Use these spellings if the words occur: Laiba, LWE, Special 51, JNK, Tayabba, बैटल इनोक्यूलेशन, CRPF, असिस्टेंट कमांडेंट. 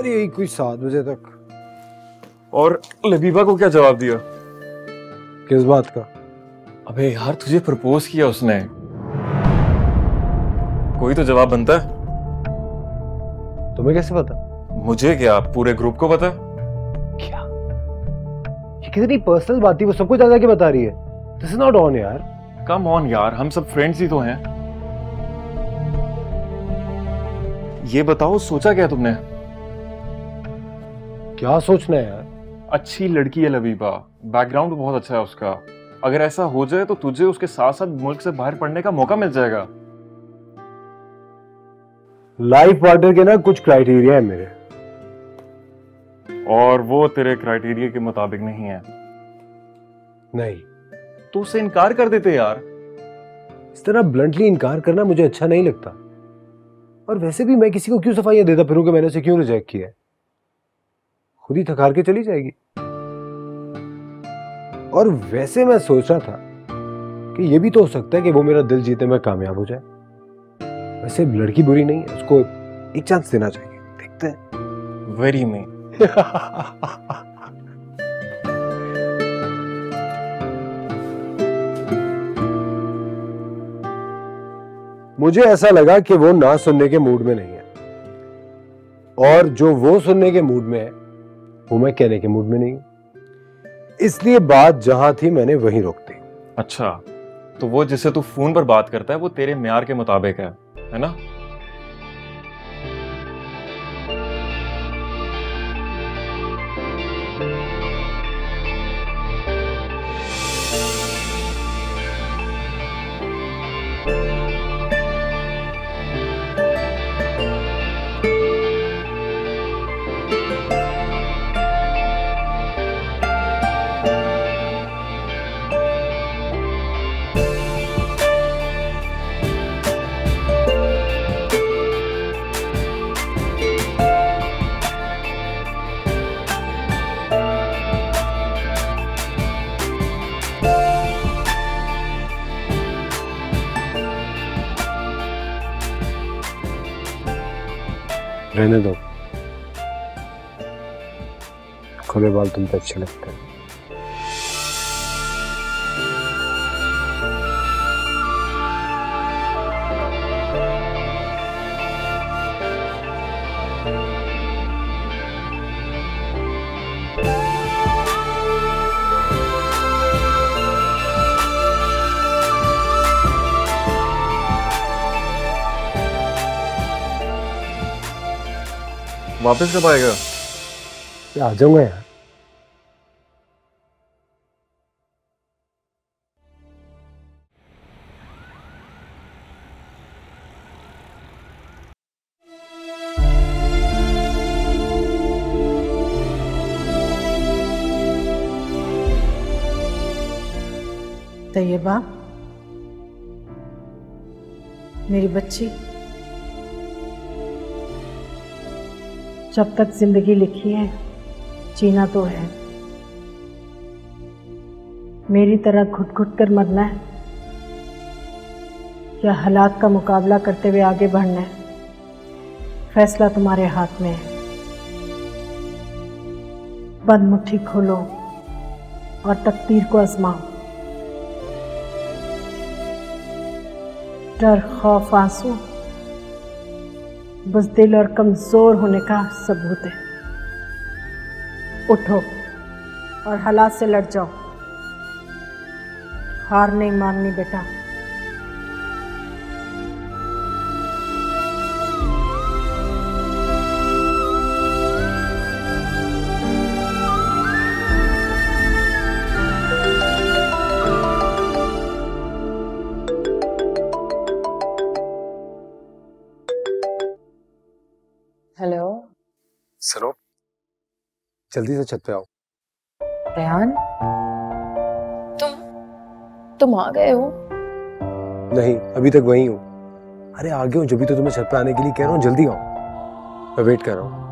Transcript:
अरे यही कोई 7 बजे तक। और लबीबा को क्या जवाब दिया? किस बात का? अबे यार तुझे प्रपोज किया उसने, कोई तो जवाब बनता है। तुम्हें कैसे पता? मुझे क्या, पूरे ग्रुप को पता। क्या ये कितनी पर्सनल बात थी, वो सबको ज्यादा के बता रही है। दिस इज नॉट ऑन यार। कम ऑन यार, हम सब फ्रेंड्स ही तो हैं। ये बताओ सोचा क्या तुमने? क्या सोचना है यार? अच्छी लड़की है लबीबा, बैकग्राउंड बहुत अच्छा है उसका। अगर ऐसा हो जाए तो तुझे उसके साथ साथ मुल्क से बाहर पढ़ने का मौका मिल जाएगा। लाइफ पार्टनर के ना कुछ क्राइटेरिया है मेरे, और वो तेरे क्राइटेरिया के मुताबिक नहीं है। नहीं तो उसे इनकार कर देते यार। इस तरह ब्लंटली इनकार करना मुझे अच्छा नहीं लगता, और वैसे भी मैं किसी को क्यों सफाइयां देता फिरूं कि मैंने उसे क्यों रिजेक्ट किया है। खुद ही थकार के चली जाएगी। और वैसे मैं सोच रहा था कि ये भी तो हो सकता है कि वो मेरा दिल जीतने में कामयाब हो जाए। वैसे लड़की बुरी नहीं है, उसको एक चांस देना चाहिए। देखते हैं। वेरी में मुझे ऐसा लगा कि वो ना सुनने के मूड में नहीं है, और जो वो सुनने के मूड में है वो मैं कहने के मूड में नहीं हूं, इसलिए बात जहां थी मैंने वहीं रोक दी। अच्छा, तो वो जिसे तू फोन पर बात करता है वो तेरे म्यार के मुताबिक है ना? रहने दो, खुले बाल तुम पे अच्छे लगते हैं। वापस कब आएगा? आ जाऊंगा यार। तैयबा मेरी बच्ची, जब तक जिंदगी लिखी है जीना तो है, मेरी तरह घुट घुट कर मरना है या हालात का मुकाबला करते हुए आगे बढ़ना है, फैसला तुम्हारे हाथ में है। बंद मुट्ठी खोलो और तकदीर को आजमाओ। डर, खौफ, आंसू बज़दिल और कमज़ोर होने का सबूत है। उठो और हालात से लड़ जाओ। हार नहीं माननी बेटा। हेलो सरोप, जल्दी से छत पे आओ। रेहान तुम आ गए हो? नहीं, अभी तक वहीं हूँ। अरे आ गए हो जब भी तो तुम्हें छत पे आने के लिए कह रहा हूँ, जल्दी आओ, मैं वेट कर रहा हूँ।